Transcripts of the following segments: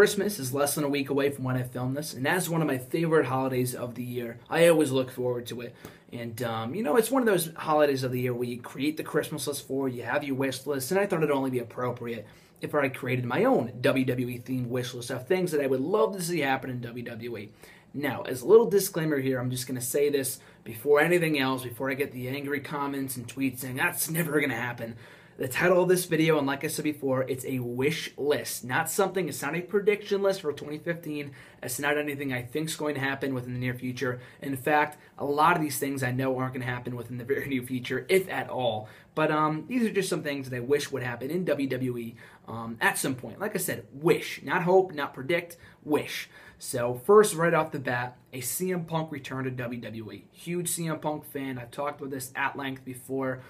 Christmas is less than a week away from when I filmed this, and that's one of my favorite holidays of the year. I always look forward to it. And, you know, it's one of those holidays of the year where you create the Christmas list for, you have your wish list, and I thought it'd only be appropriate if I created my own WWE-themed wish list of things that I would love to see happen in WWE. Now, as a little disclaimer here, I'm just going to say this before anything else, before I get the angry comments and tweets saying, that's never going to happen. The title of this video, and like I said before, it's a wish list. Not something, it's not a prediction list for 2015. It's not anything I think's going to happen within the near future. In fact, a lot of these things I know aren't going to happen within the very near future, if at all. But these are just some things that I wish would happen in WWE at some point. Like I said, wish. Not hope, not predict, wish. So first, right off the bat, a CM Punk return to WWE. Huge CM Punk fan. I've talked about this at length before.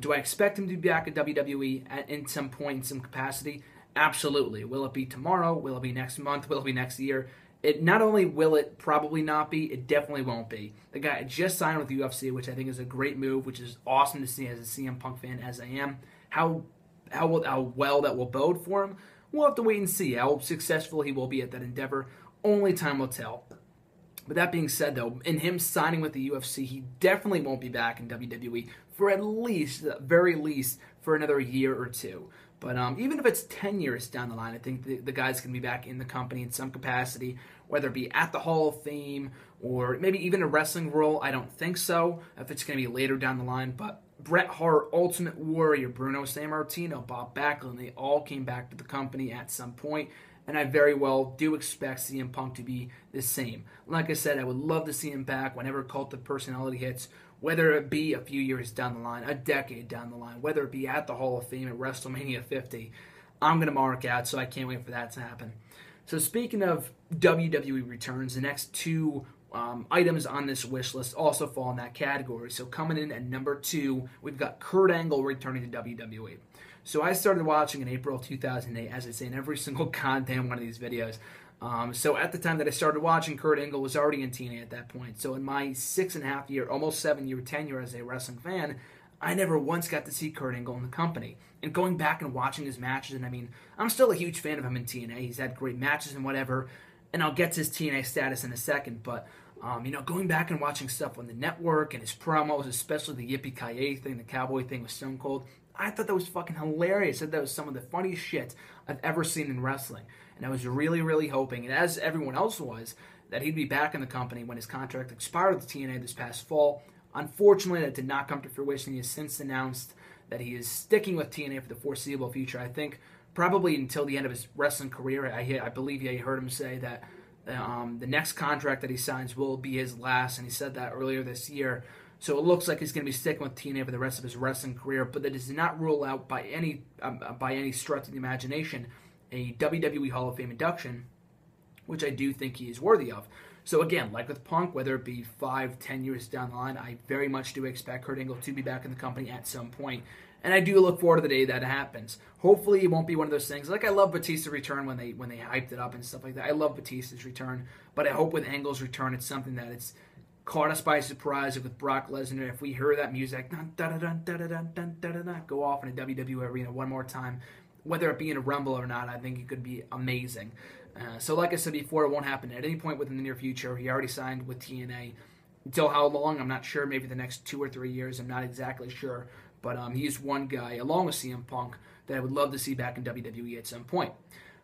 Do I expect him to be back at WWE in some point, in some capacity? Absolutely. Will it be tomorrow? Will it be next month? Will it be next year? It not only will it probably not be, it definitely won't be. The guy just signed with UFC, which I think is a great move, which is awesome to see as a CM Punk fan as I am. How well that will bode for him, we'll have to wait and see how successful he will be at that endeavor. Only time will tell. But that being said, though, in him signing with the UFC, he definitely won't be back in WWE for at least, at the very least, for another year or two. But even if it's 10 years down the line, I think the guys can be back in the company in some capacity, whether it be at the Hall of Fame or maybe even a wrestling role. I don't think so, if it's going to be later down the line. But Bret Hart, Ultimate Warrior, Bruno Sammartino, Bob Backlund, they all came back to the company at some point. And I very well do expect CM Punk to be the same. Like I said, I would love to see him back whenever Cult of Personality hits, whether it be a few years down the line, a decade down the line, whether it be at the Hall of Fame at WrestleMania 50. I'm going to mark out, so I can't wait for that to happen. So speaking of WWE returns, the next two items on this wish list also fall in that category. So coming in at number 2, we've got Kurt Angle returning to WWE. So I started watching in April 2008, as I say in every single goddamn one of these videos. So at the time that I started watching, Kurt Angle was already in TNA at that point. So in my 6.5 year, almost 7 year tenure as a wrestling fan, I never once got to see Kurt Angle in the company. And going back and watching his matches, and I mean, I'm still a huge fan of him in TNA. He's had great matches and whatever, and I'll get to his TNA status in a second, but you know, going back and watching stuff on the network and his promos, especially the Yippee-Ki-Yay thing, the cowboy thing with Stone Cold, I thought that was fucking hilarious. I thought that was some of the funniest shit I've ever seen in wrestling. And I was really, really hoping, and as everyone else was, that he'd be back in the company when his contract expired with TNA this past fall. Unfortunately, that did not come to fruition. He has since announced that he is sticking with TNA for the foreseeable future. I think probably until the end of his wrestling career. I believe I heard him say that the next contract that he signs will be his last, and he said that earlier this year. So it looks like he's going to be sticking with TNA for the rest of his wrestling career, but that does not rule out by any stretch of the imagination a WWE Hall of Fame induction, which I do think he is worthy of. So again, like with Punk, whether it be 5, 10 years down the line, I very much do expect Kurt Angle to be back in the company at some point. And I do look forward to the day that it happens. Hopefully it won't be one of those things. Like I love Batista's return when they hyped it up and stuff like that. I love Batista's return, but I hope with Angle's return it's something that it's caught us by surprise. Like with Brock Lesnar, if we hear that music go off in a WWE arena one more time, whether it be in a Rumble or not, I think it could be amazing. So like I said before, it won't happen at any point within the near future. He already signed with TNA. Until how long, I'm not sure. Maybe the next 2 or 3 years, I'm not exactly sure. But he is one guy, along with CM Punk, that I would love to see back in WWE at some point.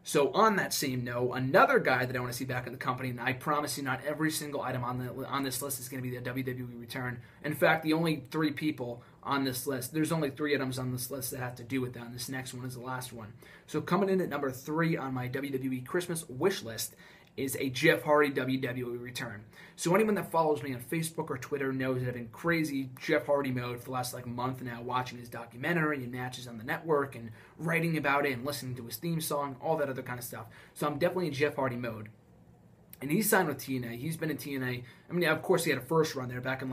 So on that same note, another guy that I want to see back in the company, and I promise you not every single item on this list is going to be the WWE return. In fact, the only 3 people on this list, there's only 3 items on this list that have to do with that, and this next one is the last one. So coming in at number 3 on my WWE Christmas wish list is a Jeff Hardy WWE return. So anyone that follows me on Facebook or Twitter knows that I've been crazy Jeff Hardy mode for the last month now, watching his documentary and matches on the network and writing about it and listening to his theme song, all that other kind of stuff. So I'm definitely in Jeff Hardy mode. And he signed with TNA. He's been in TNA. I mean, of course, he had a first run there back in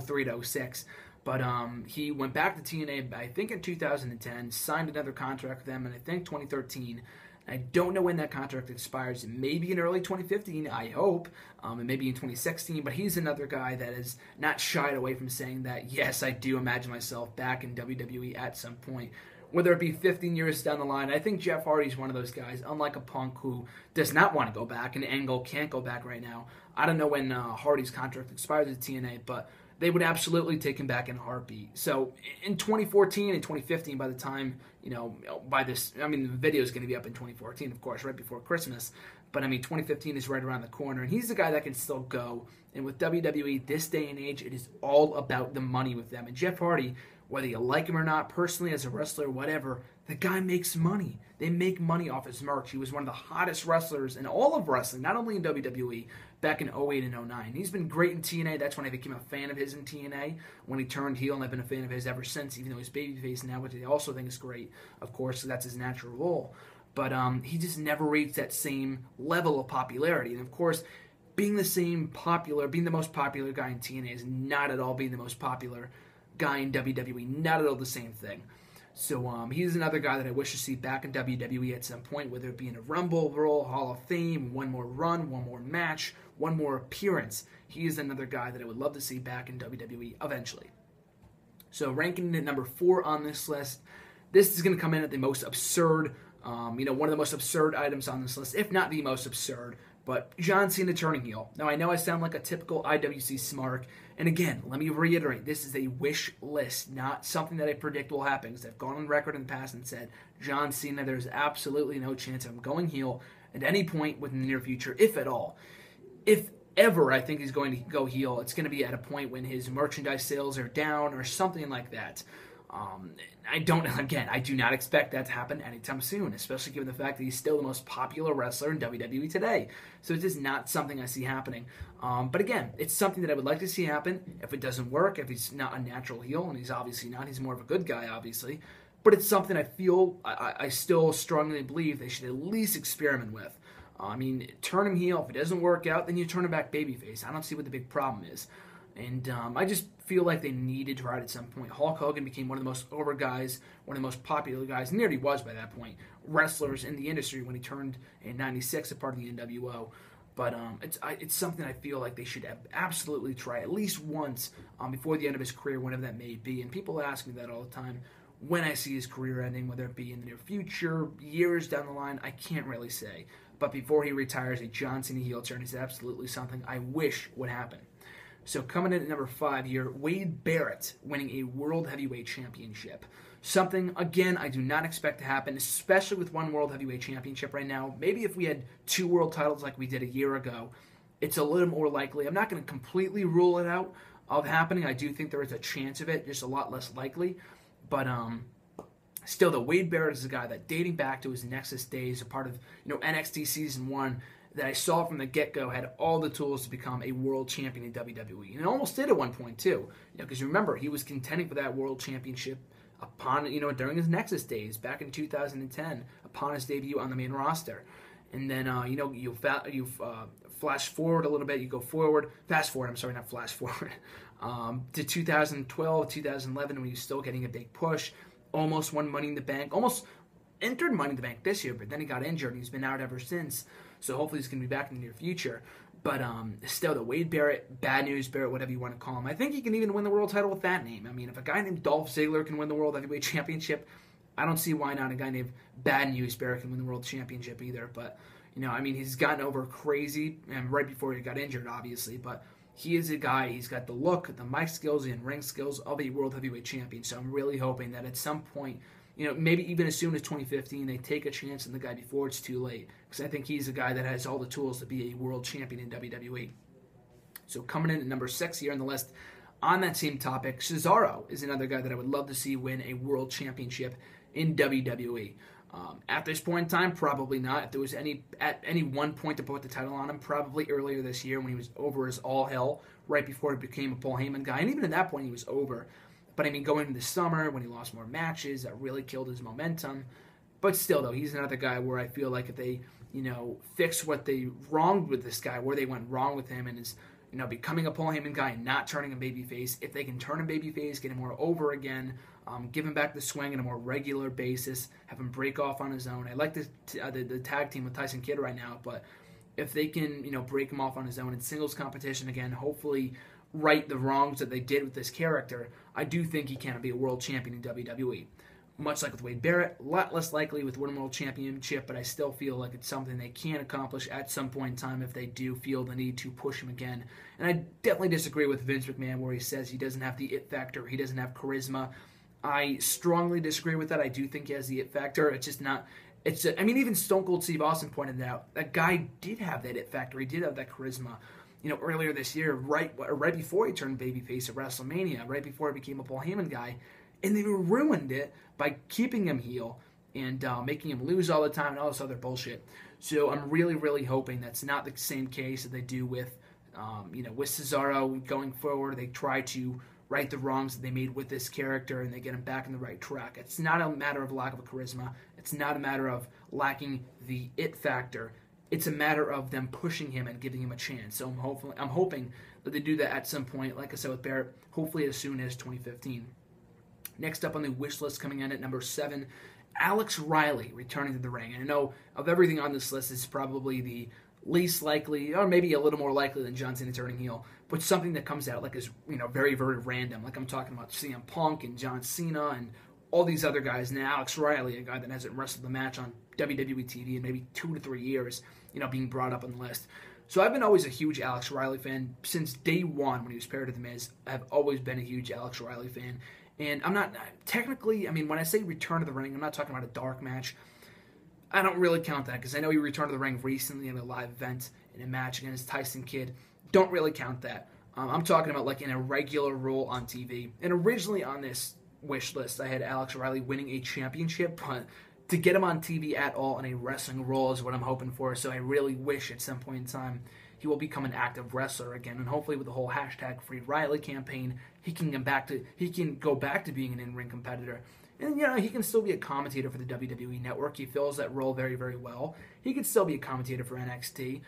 03 to 06. But he went back to TNA, I think, in 2010, signed another contract with them, and I think 2013. I don't know when that contract expires. Maybe in early 2015, I hope, and maybe in 2016. But he's another guy that is not shied away from saying that, yes, I do imagine myself back in WWE at some point. whether it be 15 years down the line. I think Jeff Hardy's one of those guys, unlike a Punk who does not want to go back, and Angle can't go back right now. I don't know when Hardy's contract expires at TNA, but they would absolutely take him back in a heartbeat. So in 2014 and 2015, by the time, you know, by this, I mean, the video's going to be up in 2014, of course, right before Christmas. But, I mean, 2015 is right around the corner, and he's the guy that can still go. And with WWE, this day and age, it is all about the money with them. And Jeff Hardy, whether you like him or not, personally, as a wrestler, whatever, the guy makes money. They make money off his merch. He was one of the hottest wrestlers in all of wrestling, not only in WWE, back in 08 and 09. He's been great in TNA. That's when I became a fan of his in TNA, when he turned heel, and I've been a fan of his ever since, even though he's babyface now, which I also think is great, of course, so that's his natural role. But he just never reached that same level of popularity. And, of course, being the most popular guy in TNA is not at all being the most popular guy in WWE, not at all the same thing. So he's another guy that I wish to see back in WWE at some point, whether it be in a Rumble, Royal Hall of Fame, one more run, one more match, one more appearance. He is another guy that I would love to see back in WWE eventually. So ranking at number 4 on this list, this is going to come in at the most absurd, one of the most absurd items on this list, if not the most absurd. But John Cena turning heel. Now, I know I sound like a typical IWC smark. And again, let me reiterate, this is a wish list, not something that I predict will happen. Because I've gone on record in the past and said, John Cena, there's absolutely no chance of him going heel at any point within the near future, if at all. If ever I think he's going to go heel, it's going to be at a point when his merchandise sales are down or something like that. I do not expect that to happen anytime soon, especially given the fact that he's still the most popular wrestler in WWE today. So it's just not something I see happening. But again, it's something that I would like to see happen. If it doesn't work, if he's not a natural heel, and he's obviously not, he's more of a good guy, obviously. But it's something I feel, I still strongly believe they should at least experiment with. I mean, turn him heel. If it doesn't work out, then you turn him back babyface. I don't see what the big problem is. And I just feel like they needed to ride at some point. Hulk Hogan became one of the most over guys, one of the most popular guys, nearly was by that point, wrestlers in the industry when he turned in 96 a part of the NWO. But it's something I feel like they should absolutely try at least once before the end of his career, whenever that may be. And people ask me that all the time when I see his career ending, whether it be in the near future, years down the line, I can't really say. But before he retires, a John Cena heel turn is absolutely something I wish would happen. So coming in at number 5 here, Wade Barrett winning a World Heavyweight Championship. Something, again, I do not expect to happen, especially with one World Heavyweight Championship right now. Maybe if we had 2 world titles like we did a year ago, it's a little more likely. I'm not going to completely rule it out of happening. I do think there is a chance of it, just a lot less likely. But still, the Wade Barrett is a guy that, dating back to his Nexus days, a part of NXT Season 1, that I saw from the get-go had all the tools to become a world champion in WWE. And it almost did at one point, too. Because remember, he was contending for that world championship during his Nexus days back in 2010, upon his debut on the main roster. And then, to 2012, 2011, when he was still getting a big push, almost won Money in the Bank, almost entered Money in the Bank this year, but then he got injured, and he's been out ever since. So hopefully he's going to be back in the near future. But still, the Wade Barrett, Bad News Barrett, whatever you want to call him, I think he can even win the world title with that name. I mean, if a guy named Dolph Ziggler can win the World Heavyweight Championship, I don't see why not a guy named Bad News Barrett can win the world championship either. But, he's gotten over crazy, and right before he got injured, obviously. But he is a guy, he's got the look, the mic skills, and ring skills of a World Heavyweight Champion. So I'm really hoping that at some point, maybe even as soon as 2015, they take a chance on the guy before it's too late. Because I think he's a guy that has all the tools to be a world champion in WWE. So coming in at number 6 here on the list, on that same topic, Cesaro is another guy that I would love to see win a world championship in WWE. At this point in time, probably not. If there was at any one point to put the title on him, probably earlier this year when he was over as all hell, right before he became a Paul Heyman guy. And even at that point, he was over. But, I mean, going into the summer when he lost more matches, that really killed his momentum. But still, though, he's another guy where I feel like if they, fix what they wronged with this guy, where they went wrong with him and his, becoming a Paul Heyman guy and not turning him babyface, if they can turn him babyface, get him more over again, give him back the swing on a more regular basis, have him break off on his own. I like the tag team with Tyson Kidd right now, but if they can, break him off on his own in singles competition again, hopefully right the wrongs that they did with this character, I do think he can be a world champion in WWE. much like with Wade Barrett, a lot less likely with one world championship, but I still feel like it's something they can accomplish at some point in time if they do feel the need to push him again. And I definitely disagree with Vince McMahon where he says he doesn't have the it factor, he doesn't have charisma. I strongly disagree with that. I do think he has the it factor. It's just not... It's just, I mean, even Stone Cold Steve Austin pointed that out. That guy did have that it factor. He did have that charisma. You know, earlier this year, right before he turned babyface at WrestleMania, right before he became a Paul Heyman guy, and they ruined it by keeping him heel and making him lose all the time and all this other bullshit. So I'm really, really hoping that's not the same case that they do with, you know, with Cesaro going forward. They try to right the wrongs that they made with this character, and they get him back on the right track. It's not a matter of lack of charisma. It's not a matter of lacking the it factor. It's a matter of them pushing him and giving him a chance. So I'm hoping that they do that at some point, like I said with Barrett, hopefully as soon as 2015. Next up on the wish list, coming in at number 7, Alex Riley returning to the ring. And I know of everything on this list, it's probably the least likely, or maybe a little more likely than John Cena turning heel, but something that comes out like is, you know, very, very random. Like I'm talking about CM Punk and John Cena and all these other guys, and Alex Riley, a guy that hasn't wrestled the match on WWE TV in maybe 2 to 3 years, you know, being brought up on the list. So I've been always a huge Alex Riley fan since day one when he was paired to The Miz. I've always been a huge Alex Riley fan, and I'm not technically, I mean, when I say return to the ring, I'm not talking about a dark match. I don't really count that because I know he returned to the ring recently in a live event in a match against Tyson Kidd. Don't really count that. I'm talking about like in a regular role on TV. And originally on this wish list, I had Alex Riley winning a championship, but to get him on TV at all in a wrestling role is what I'm hoping for. So I really wish at some point in time he will become an active wrestler again, and hopefully with the whole #FreeRiley campaign, he can go back to being an in-ring competitor. And, you know, he can still be a commentator for the WWE Network. He fills that role very, very well. He could still be a commentator for NXT.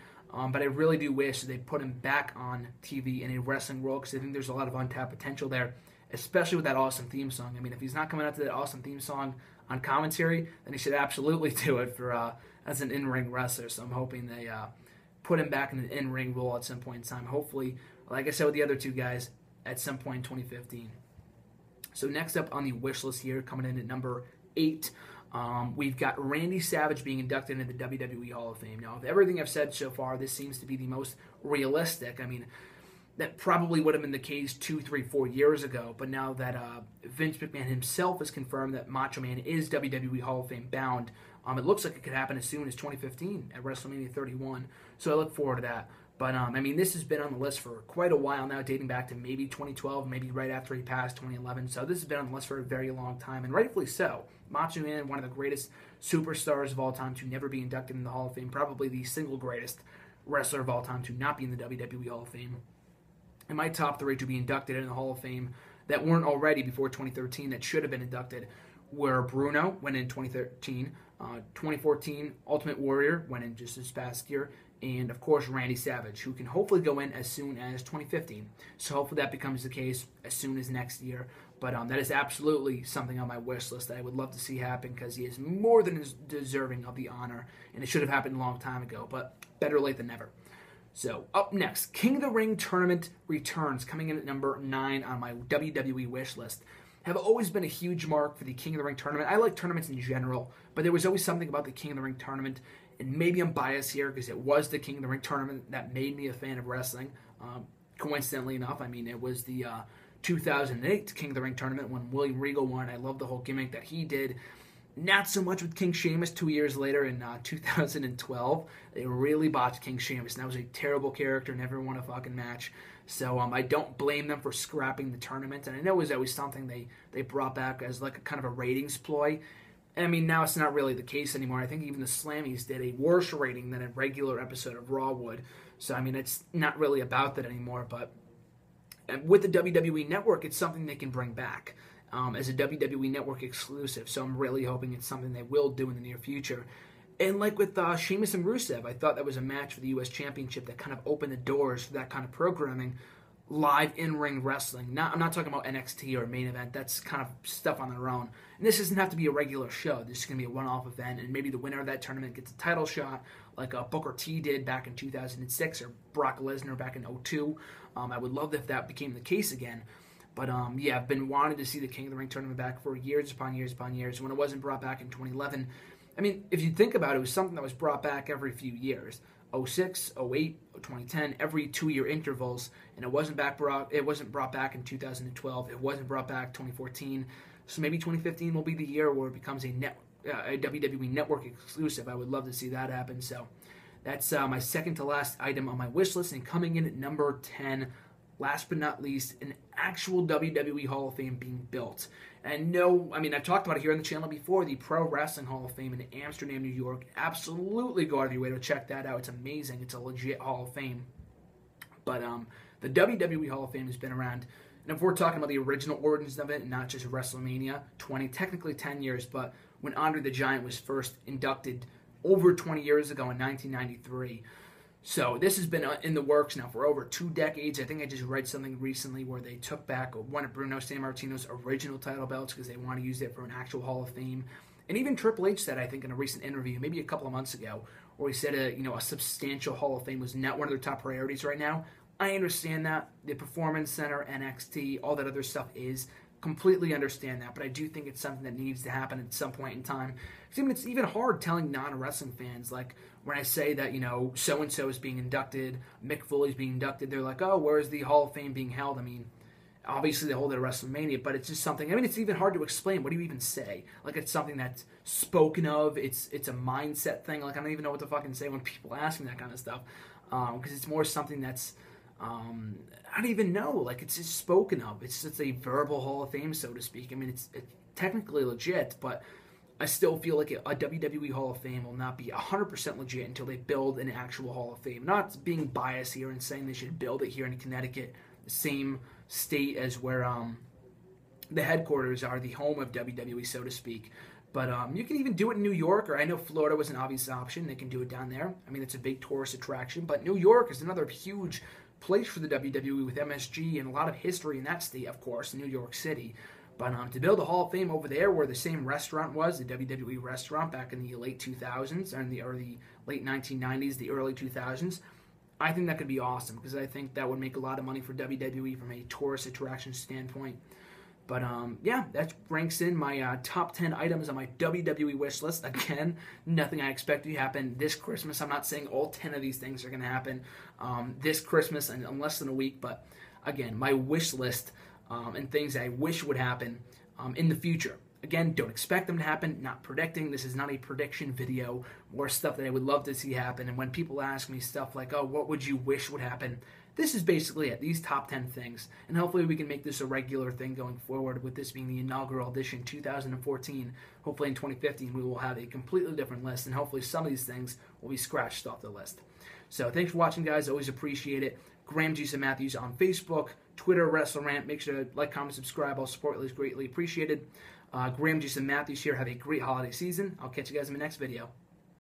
But I really do wish they put him back on TV in a wrestling role, because I think there's a lot of untapped potential there, especially with that awesome theme song. I mean, if he's not coming out to that awesome theme song on commentary, then he should absolutely do it for as an in-ring wrestler. So I'm hoping they put him back in an in-ring role at some point in time. Hopefully, like I said with the other two guys, at some point in 2015. So next up on the wish list here, coming in at number 8, we've got Randy Savage being inducted into the WWE Hall of Fame. Now, of everything I've said so far, this seems to be the most realistic. I mean, that probably would have been the case 2, 3, 4 years ago, but now that Vince McMahon himself has confirmed that Macho Man is WWE Hall of Fame bound, it looks like it could happen as soon as 2015 at WrestleMania 31, so I look forward to that. But, I mean, this has been on the list for quite a while now, dating back to maybe 2012, maybe right after he passed, 2011. So this has been on the list for a very long time, and rightfully so. Macho Man, one of the greatest superstars of all time to never be inducted in the Hall of Fame, probably the single greatest wrestler of all time to not be in the WWE Hall of Fame. And my top 3 to be inducted in the Hall of Fame that weren't already before 2013 that should have been inducted were Bruno, went in 2013, 2014, Ultimate Warrior, went in just this past year, and, of course, Randy Savage, who can hopefully go in as soon as 2015. So hopefully that becomes the case as soon as next year. But that is absolutely something on my wish list that I would love to see happen, because he is more than deserving of the honor, and it should have happened a long time ago, but better late than never. So up next, King of the Ring Tournament returns, coming in at number 9 on my WWE wish list. Have always been a huge mark for the King of the Ring Tournament. I like tournaments in general, but there was always something about the King of the Ring Tournament. And maybe I'm biased here because it was the King of the Ring tournament that made me a fan of wrestling. Coincidentally enough, I mean, it was the 2008 King of the Ring tournament when William Regal won. I love the whole gimmick that he did. Not so much with King Sheamus 2 years later in 2012. They really botched King Sheamus, and that was a terrible character, never won a fucking match. So I don't blame them for scrapping the tournament. And I know it was always something they brought back as like a kind of a ratings ploy. I mean, now it's not really the case anymore. I think even the Slammies did a worse rating than a regular episode of Raw would. So, I mean, it's not really about that anymore. But with the WWE Network, it's something they can bring back as a WWE Network exclusive. So I'm really hoping it's something they will do in the near future. And like with Sheamus and Rusev, I thought that was a match for the U.S. Championship that kind of opened the doors for that kind of programming. Live in-ring wrestling. I'm not talking about NXT or main event. That's kind of stuff on their own. And this doesn't have to be a regular show. This is going to be a one-off event, and maybe the winner of that tournament gets a title shot, like Booker T did back in 2006 or Brock Lesnar back in 2002. I would love if that became the case again. But, yeah, I've been wanting to see the King of the Ring tournament back for years upon years upon years. When it wasn't brought back in 2011, I mean, if you think about it, it was something that was brought back every few years. 06, 08, 2010, every 2-year intervals, and it wasn't brought back in 2012. It wasn't brought back 2014. So maybe 2015 will be the year where it becomes a WWE Network exclusive. I would love to see that happen. So that's my second to last item on my wish list, and coming in at number 10. Last but not least, an actual WWE Hall of Fame being built. And no, I mean, I've talked about it here on the channel before, the Pro Wrestling Hall of Fame in Amsterdam, New York. Absolutely go out of your way to check that out. It's amazing. It's a legit Hall of Fame. But the WWE Hall of Fame has been around, and if we're talking about the original origins of it, and not just WrestleMania, technically 10 years, but when Andre the Giant was first inducted over 20 years ago in 1993, so this has been in the works now for over 2 decades. I think I just read something recently where they took back one of Bruno Sammartino's original title belts because they want to use it for an actual Hall of Fame. And even Triple H said, I think in a recent interview, maybe a couple of months ago, where he said a substantial Hall of Fame was not one of their top priorities right now. I understand that. The Performance Center, NXT, all that other stuff is. Completely understand that, but I do think it's something that needs to happen at some point in time. I mean, it's even hard telling non-wrestling fans, like when I say that, so-and-so is being inducted, Mick Foley's being inducted, they're like, oh, where's the Hall of Fame being held? I mean, obviously they hold it at WrestleMania, but it's just something, I mean, it's even hard to explain. What do you even say? Like, it's something that's spoken of, it's a mindset thing. Like, I don't even know what to fucking say when people ask me that kind of stuff, because it's more something that's, I don't even know, like, it's just spoken of. It's just a verbal Hall of Fame, so to speak. I mean, it's technically legit, but I still feel like a WWE Hall of Fame will not be 100% legit until they build an actual Hall of Fame. Not being biased here and saying they should build it here in Connecticut, the same state as where the headquarters are, the home of WWE, so to speak. But you can even do it in New York, or I know Florida was an obvious option. They can do it down there. I mean, it's a big tourist attraction, but New York is another huge place for the WWE with MSG and a lot of history in that state, of course, New York City. But to build a Hall of Fame over there where the same restaurant was, the WWE restaurant back in the late 2000s, and the early late 1990s, the early 2000s, I think that could be awesome because I think that would make a lot of money for WWE from a tourist attraction standpoint. But, yeah, that ranks in my top 10 items on my WWE wish list. Again, nothing I expect to happen this Christmas. I'm not saying all 10 of these things are going to happen this Christmas and in less than a week. But, again, my wish list and things I wish would happen in the future. Again, don't expect them to happen, not predicting. This is not a prediction video. More stuff that I would love to see happen. And when people ask me stuff like, oh, what would you wish would happen? This is basically it, these top 10 things, and hopefully we can make this a regular thing going forward, with this being the inaugural edition 2014. Hopefully in 2015 we will have a completely different list, and hopefully some of these things will be scratched off the list. So thanks for watching, guys. Always appreciate it. Graham Matthews on Facebook, Twitter, WrestleRant. Make sure to like, comment, subscribe. All support is greatly appreciated. Graham Matthews here. Have a great holiday season. I'll catch you guys in my next video.